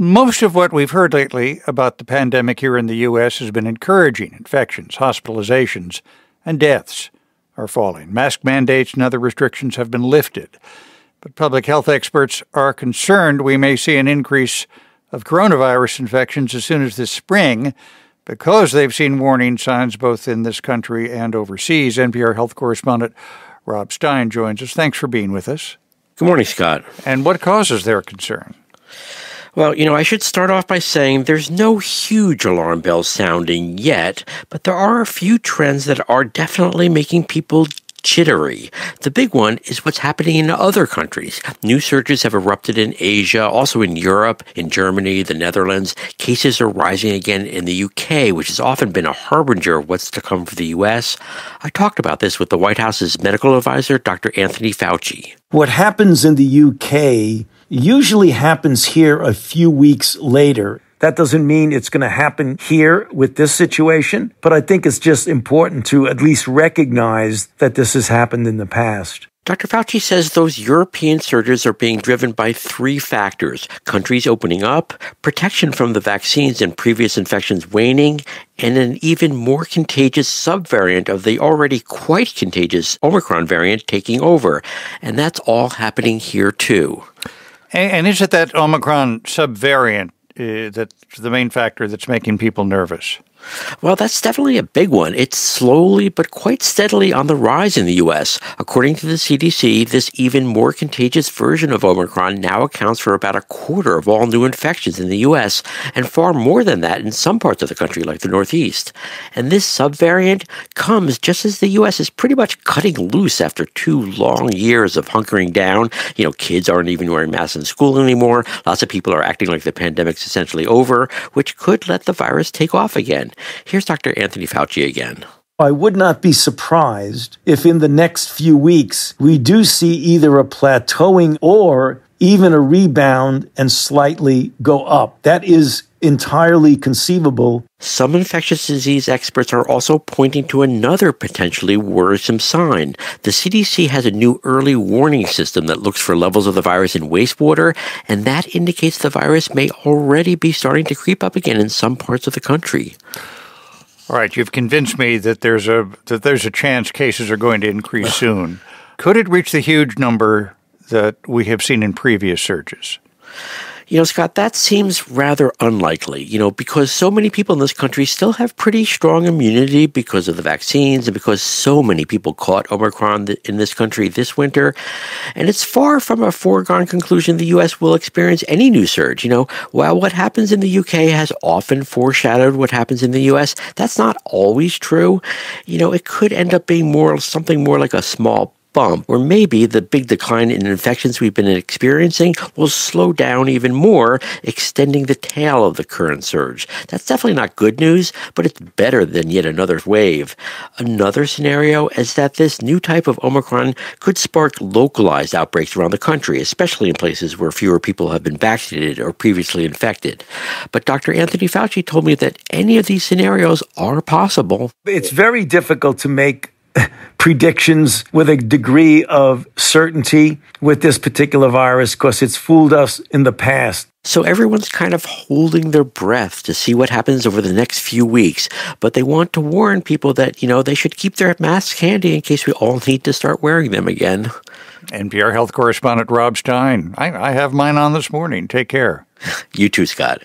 Most of what we've heard lately about the pandemic here in the U.S. has been encouraging. Infections, hospitalizations, and deaths are falling. Mask mandates and other restrictions have been lifted. But public health experts are concerned we may see an increase of coronavirus infections as soon as this spring because they've seen warning signs both in this country and overseas. NPR health correspondent Rob Stein joins us. Thanks for being with us. Good morning, Scott. And what causes their concern? Well, I should start off by saying there's no huge alarm bell sounding yet, but there are a few trends that are definitely making people jittery. The big one is what's happening in other countries. New surges have erupted in Asia, also in Europe, in Germany, the Netherlands. Cases are rising again in the UK, which has often been a harbinger of what's to come for the US. I talked about this with the White House's medical advisor, Dr. Anthony Fauci. What happens in the UK usually happens here a few weeks later. That doesn't mean it's going to happen here with this situation, but I think it's just important to at least recognize that this has happened in the past. Dr. Fauci says those European surges are being driven by three factors: countries opening up, protection from the vaccines and previous infections waning, and an even more contagious subvariant of the already quite contagious Omicron variant taking over. And that's all happening here too. And is it that Omicron subvariant that's the main factor that's making people nervous? Well, that's definitely a big one. It's slowly but quite steadily on the rise in the U.S. According to the CDC, this even more contagious version of Omicron now accounts for about 1/4 of all new infections in the U.S., and far more than that in some parts of the country, like the Northeast. And this subvariant comes just as the U.S. is pretty much cutting loose after 2 long years of hunkering down. Kids aren't even wearing masks in school anymore. Lots of people are acting like the pandemic's essentially over, which could let the virus take off again. Here's Dr. Anthony Fauci again. I would not be surprised if in the next few weeks we do see either a plateauing or even a rebound and slightly go up. That is entirely conceivable. Some infectious disease experts are also pointing to another potentially worrisome sign. The CDC has a new early warning system that looks for levels of the virus in wastewater, and that indicates the virus may already be starting to creep up again in some parts of the country. All right, you've convinced me that there's a chance cases are going to increase soon. Could it reach the huge number that we have seen in previous surges? Scott, that seems rather unlikely, because so many people in this country still have pretty strong immunity because of the vaccines and because so many people caught Omicron in this country this winter. And it's far from a foregone conclusion the U.S. will experience any new surge. While what happens in the U.K. has often foreshadowed what happens in the U.S., that's not always true. It could end up being something more like a small bump, or maybe the big decline in infections we've been experiencing will slow down even more, extending the tail of the current surge. That's definitely not good news, but it's better than yet another wave. Another scenario is that this new type of Omicron could spark localized outbreaks around the country, especially in places where fewer people have been vaccinated or previously infected. But Dr. Anthony Fauci told me that any of these scenarios are possible. It's very difficult to make predictions with a degree of certainty with this particular virus because it's fooled us in the past. So everyone's kind of holding their breath to see what happens over the next few weeks. But they want to warn people that, they should keep their masks handy in case we all need to start wearing them again. NPR health correspondent Rob Stein. I have mine on this morning. Take care. You too, Scott.